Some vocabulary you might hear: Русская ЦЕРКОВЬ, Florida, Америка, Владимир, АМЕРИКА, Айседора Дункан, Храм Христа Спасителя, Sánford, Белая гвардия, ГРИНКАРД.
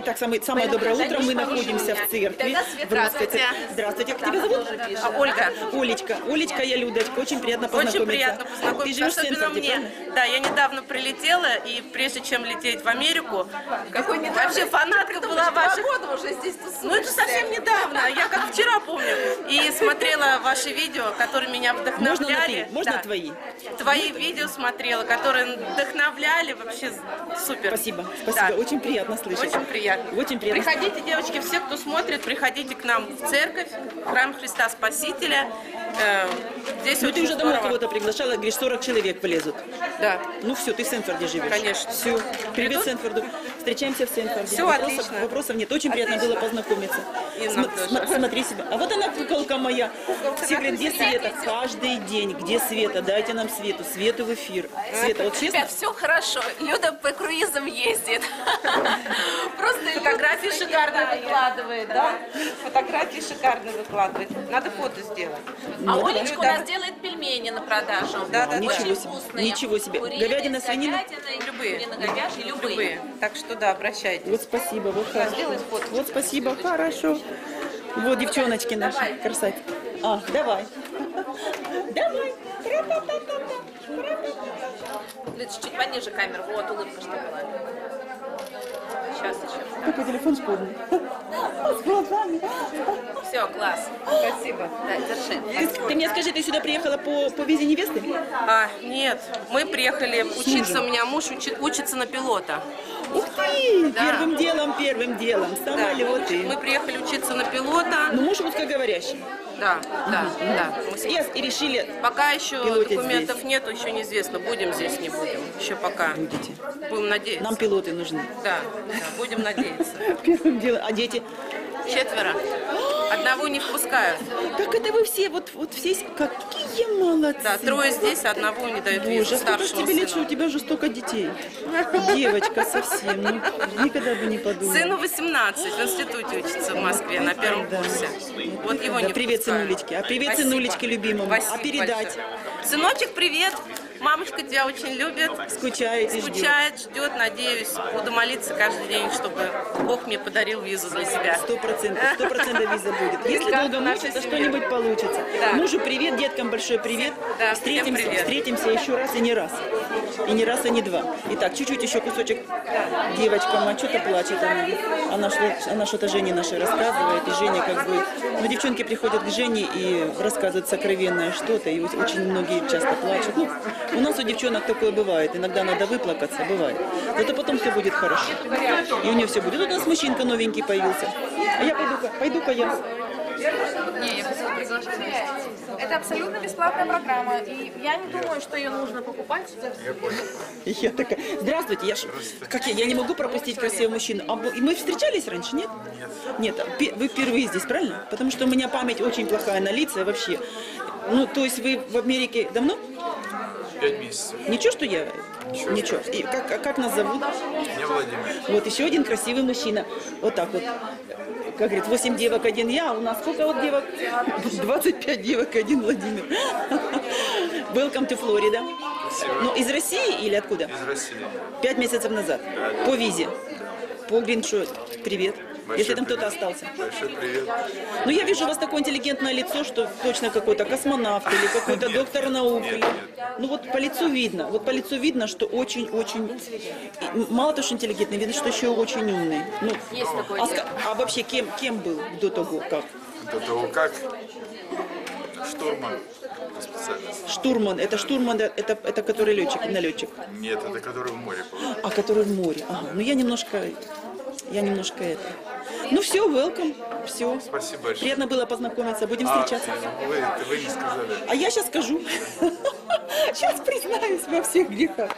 Итак, самое доброе утро. Мы находимся в церкви. Здравствуйте. Здравствуйте. Как тебя зовут? Ольга. Олечка. Олечка, я Людочка. Очень приятно познакомиться. Очень приятно познакомиться, особенно мне. Да, я недавно прилетела, и прежде чем лететь в Америку, вообще фанатка была ваша. Ну, это совсем недавно. Я как вчера помню. И смотрела ваши видео, которые меня вдохновляли. Можно твои? Твои видео смотрела, которые вдохновляли. Вообще супер. Спасибо. Спасибо. Очень приятно слышать. Очень приятно. Очень приятно. Приходите, девочки, все, кто смотрит, приходите к нам в церковь, Храм Христа Спасителя. Здесь ну, ты уже давно кого-то приглашала, говоришь, 40 человек полезут. Да. Ну все, ты в Сэнфорде живешь. Конечно. Все. Привет Сэнфорду. Встречаемся в Сэнфорде. Все, отлично. Вопросов нет. Очень приятно было познакомиться. Смотри себя. А вот она, куколка моя. Все говорят, где Света? Каждый день. Где Света? Дайте нам Свету. Свету в эфир. Света, вот честно? Ребят, все хорошо. Люда по круизам ездит. Просто фотографии шикарно выкладывает, да? Фотографии шикарно выкладывает. Надо фото сделать. А Олечка у нас делает пельмени на продажу. Да, да, очень вкусные. Ничего себе. Говядина, свинина. Любые. Так что да, обращайтесь. Вот спасибо. Вот хорошо. Вот спасибо. Хорошо. Вот девчоночки наши. Красавицы. А, давай. Давай. Чуть-чуть пониже камеру. Вот улыбка, что была. Сейчас еще. Какой телефон спорный. С глазами. Все, класс. Спасибо. Да, держи. Ты мне скажи, ты сюда приехала по визе невесты? А, нет. Мы приехали учиться. У меня муж учится на пилота. Ух ты! Да. Первым делом. Самолеты. Да. Мы приехали учиться на пилота. Ну, муж русскоговорящий. Да, да, да. И решили. Пока еще документов здесь. Нет, еще неизвестно, будем здесь, не будем. Еще пока. Будете. Будем надеяться. Нам пилоты нужны. Да, да, будем надеяться. Первым делом. А дети? 4. Одного не впускают. Так это вы все, вот все, какие молодцы. Да, 3 здесь, а одного не дают визу, старшему тебе лет, что у тебя же столько детей. Девочка совсем, никогда бы не подумала. Сыну 18, в институте учится в Москве, на 1-м курсе. Вот его не привет, сынулечки. А привет, сынулечки, любимому. А передать. Сыночек, привет. Мамочка тебя очень любит. Скучает, ждет, надеюсь. Буду молиться каждый день, чтобы Бог мне подарил визу для себя. 100% виза будет. Если долго мучиться, что-нибудь получится. Да. Мужу привет, деткам большой привет. Да, встретимся еще раз и не раз. И не раз, и не два. Итак, чуть-чуть еще кусочек. Да. Девочка, она что-то плачет. Она что-то Жене нашей рассказывает. И Женя как бы... Ну, девчонки приходят к Жене и рассказывают сокровенное что-то. И очень многие часто плачут. Ну, у нас у девчонок такое бывает. Иногда надо выплакаться, бывает. Зато потом все будет хорошо. И у нее все будет. Вот у нас мужчинка новенький появился. А я пойду-ка я. Не, я просто приглашу. Это абсолютно бесплатная программа. И я не думаю, что ее нужно покупать. Я такая, здравствуйте, я не могу пропустить красивого мужчину. А мы встречались раньше, нет? Нет. Нет, вы впервые здесь, правильно? Потому что у меня память очень плохая на лица вообще. Ну, то есть вы в Америке давно? 5 месяцев. Ничего, что я? Ничего. И как нас зовут? Меня Владимир. Вот еще один красивый мужчина. Вот так вот. Как говорит, 8 девок, 1 я, а у нас сколько вот девок? 25 девок, 1 Владимир. Welcome to Florida. Ну, из России или откуда? Из России. 5 месяцев назад. Да. По визе. По Гринкарду. Привет. Большой если там кто-то остался. Большой привет. Ну, я вижу у вас такое интеллигентное лицо, что точно какой-то космонавт или какой-то доктор наук. Нет, или... нет. Ну, вот по лицу видно, что очень-очень... Мало того, что интеллигентный, видно, что еще очень умный. Ну, есть такой. А вообще, кем был до того, как? До того, как? Штурман. Штурман, это который летчик, налетчик? Нет, это который в море был. А, который в море. Ага. Ну, я немножко это... Ну все, welcome, все. Спасибо большое. Приятно было познакомиться, будем встречаться. Вы не сказали. А я сейчас скажу. Сейчас признаюсь во всех грехах.